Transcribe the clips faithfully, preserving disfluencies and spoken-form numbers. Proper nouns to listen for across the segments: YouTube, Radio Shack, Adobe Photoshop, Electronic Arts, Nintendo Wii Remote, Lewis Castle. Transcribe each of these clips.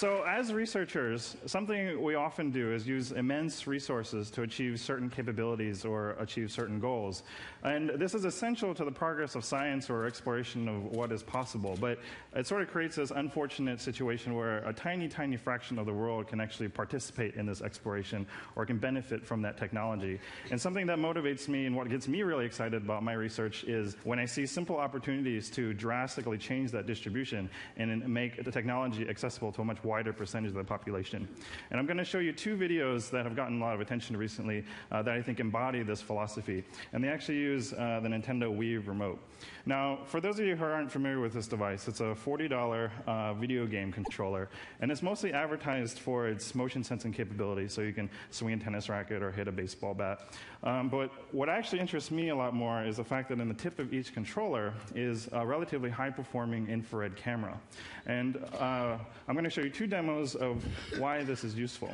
So as researchers, something we often do is use immense resources to achieve certain capabilities or achieve certain goals. And this is essential to the progress of science or exploration of what is possible. But it sort of creates this unfortunate situation where a tiny, tiny fraction of the world can actually participate in this exploration or can benefit from that technology. And something that motivates me and what gets me really excited about my research is when I see simple opportunities to drastically change that distribution and make the technology accessible to a much wider percentage of the population. And I'm going to show you two videos that have gotten a lot of attention recently uh, that I think embody this philosophy. And they actually use uh, the Nintendo Wii Remote. Now, for those of you who aren't familiar with this device, it's a forty dollar uh, video game controller. And it's mostly advertised for its motion sensing capability, so you can swing a tennis racket or hit a baseball bat. Um, but what actually interests me a lot more is the fact that in the tip of each controller is a relatively high-performing infrared camera. And uh, I'm going to show you two Two demos of why this is useful.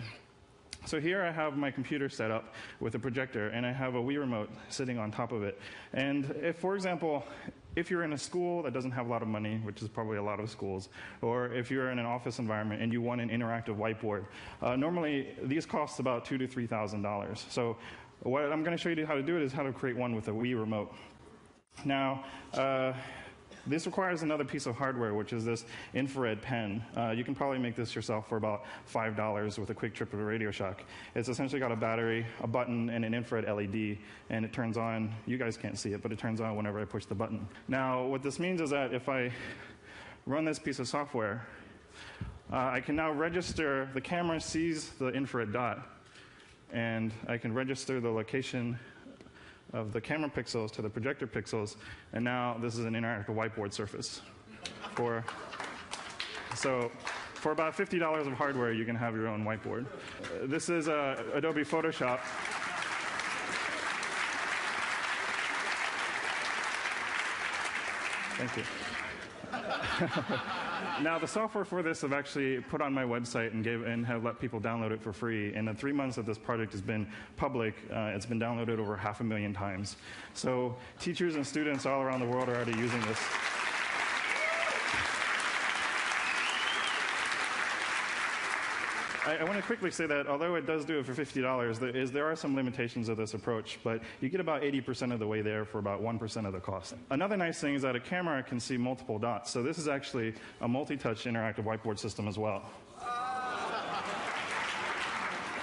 So here I have my computer set up with a projector, and I have a Wii remote sitting on top of it. And if, for example, if you're in a school that doesn't have a lot of money, which is probably a lot of schools, or if you're in an office environment and you want an interactive whiteboard, uh, normally these cost about two to three thousand dollars. So what I'm going to show you how to do it is how to create one with a Wii remote. Now. Uh, This requires another piece of hardware, which is this infrared pen. Uh, you can probably make this yourself for about five dollars with a quick trip to Radio Shack. It's essentially got a battery, a button, and an infrared L E D, and it turns on. You guys can't see it, but it turns on whenever I push the button. Now, what this means is that if I run this piece of software, uh, I can now register, the camera sees the infrared dot, and I can register the location of the camera pixels to the projector pixels, and now this is an interactive whiteboard surface. For, so for about fifty dollars of hardware, you can have your own whiteboard. Uh, this is uh, Adobe Photoshop. Thank you. Now, the software for this I've actually put on my website and, gave, and have let people download it for free. And in three months that this project has been public, uh, it's been downloaded over half a million times. So teachers and students all around the world are already using this. I want to quickly say that although it does do it for fifty dollars, there, is, there are some limitations of this approach, but you get about eighty percent of the way there for about one percent of the cost. Another nice thing is that a camera can see multiple dots, so this is actually a multi-touch interactive whiteboard system as well.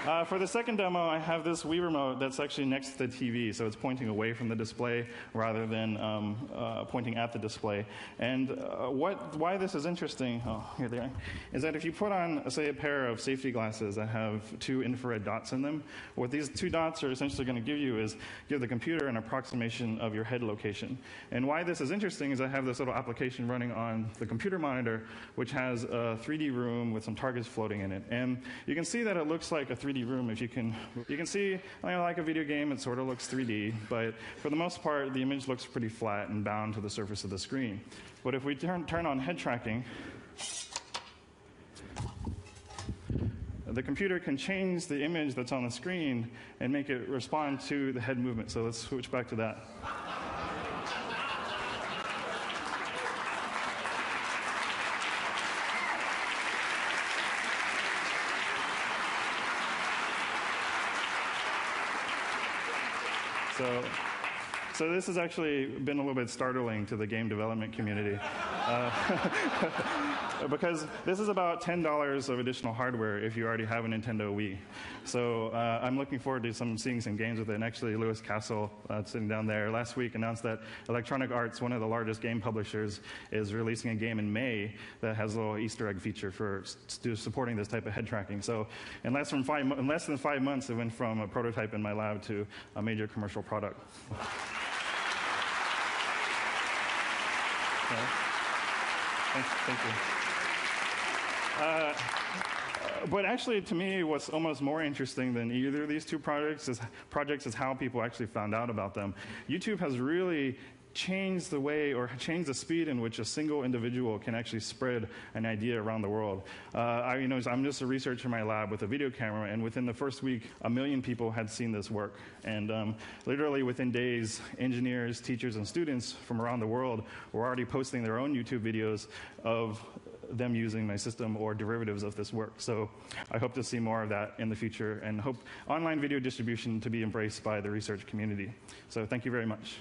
Uh, for the second demo, I have this Wii remote that's actually next to the T V, so it's pointing away from the display rather than um, uh, pointing at the display. And uh, what, why this is interesting, oh, here they are, is that if you put on, say, a pair of safety glasses that have two infrared dots in them, what these two dots are essentially going to give you is give the computer an approximation of your head location. And why this is interesting is I have this little application running on the computer monitor, which has a three D room with some targets floating in it. And you can see that it looks like a three D room. If you can, you can see, you know, like a video game, it sort of looks three D, but for the most part, the image looks pretty flat and bound to the surface of the screen. But if we turn, turn on head tracking, the computer can change the image that's on the screen and make it respond to the head movement. So let's switch back to that. So, so this has actually been a little bit startling to the game development community. Uh, because this is about ten dollars of additional hardware if you already have a Nintendo Wii. So uh, I'm looking forward to some, seeing some games with it. And actually, Lewis Castle, uh, sitting down there, last week announced that Electronic Arts, one of the largest game publishers, is releasing a game in May that has a little Easter egg feature for supporting this type of head tracking. So in less than five, in less than five months, it went from a prototype in my lab to a major commercial product. Okay. Thank, thank you. Uh, but actually, to me, what's almost more interesting than either of these two projects is, projects is how people actually found out about them. YouTube has really change the way or change the speed in which a single individual can actually spread an idea around the world. Uh, I, you know, I'm just a researcher in my lab with a video camera, and within the first week, a million people had seen this work. And um, literally within days, engineers, teachers, and students from around the world were already posting their own YouTube videos of them using my system or derivatives of this work. So I hope to see more of that in the future and hope online video distribution to be embraced by the research community. So thank you very much.